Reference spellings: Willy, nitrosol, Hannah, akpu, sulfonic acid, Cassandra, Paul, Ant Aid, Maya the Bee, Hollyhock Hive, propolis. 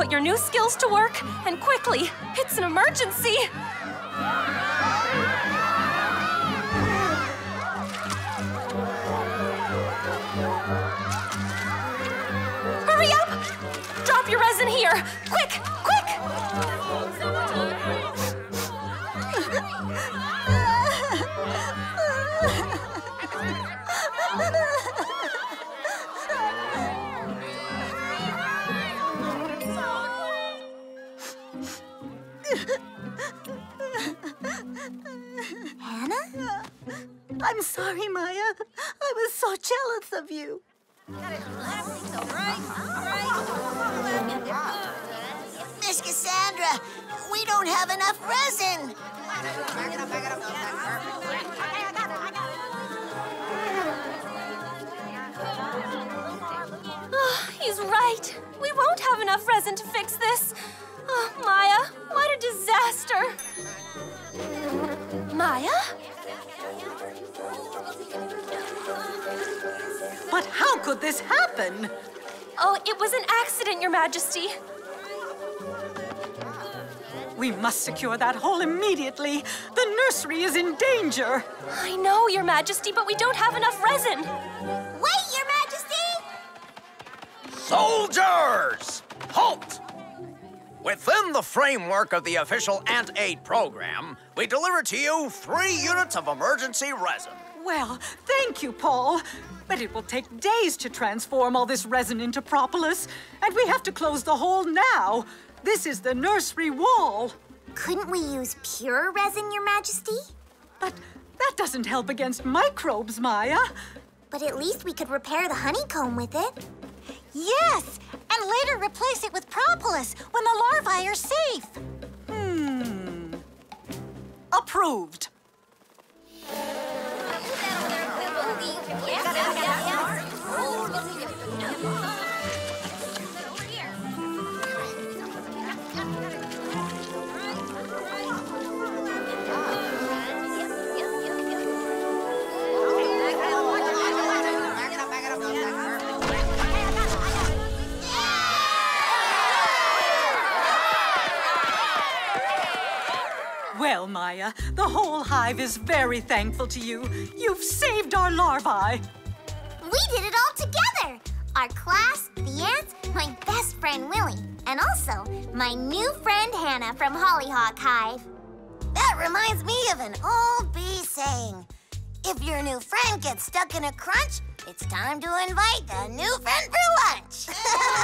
Put your new skills to work, and quickly. It's an emergency. Hurry up! Drop your resin here. Quick, quick! Hannah? I'm sorry, Maya. I was so jealous of you. Miss Cassandra, we don't have enough resin. He's right. We won't have enough resin to fix this. Oh, Maya, what a disaster! Maya? But how could this happen? Oh, it was an accident, Your Majesty. We must secure that hole immediately. The nursery is in danger. I know, Your Majesty, but we don't have enough resin. Wait, Your Majesty! Soldiers! Halt! Within the framework of the official Ant Aid program, we deliver to you 3 units of emergency resin. Well, thank you, Paul. But it will take days to transform all this resin into propolis, and we have to close the hole now. This is the nursery wall. Couldn't we use pure resin, Your Majesty? But that doesn't help against microbes, Maya. But at least we could repair the honeycomb with it. Yes! And later replace it with propolis when the larvae are safe. Approved. Well, Maya, the whole hive is very thankful to you. You've saved our larvae. We did it all together. Our class, the ants, my best friend Willy, and also my new friend Hannah from Hollyhock Hive. That reminds me of an old bee saying, if your new friend gets stuck in a crunch, it's time to invite the new friend for lunch.